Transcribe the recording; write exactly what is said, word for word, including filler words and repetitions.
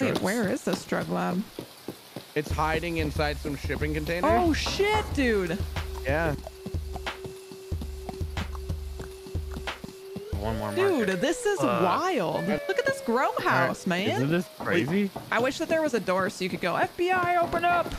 Wait, where is this drug lab? It's hiding inside some shipping container. Oh shit, dude. Yeah. One more market. Dude, this is uh, wild. Look at this grow house, man. Isn't this crazy? I wish that there was a door so you could go, F B I, open up.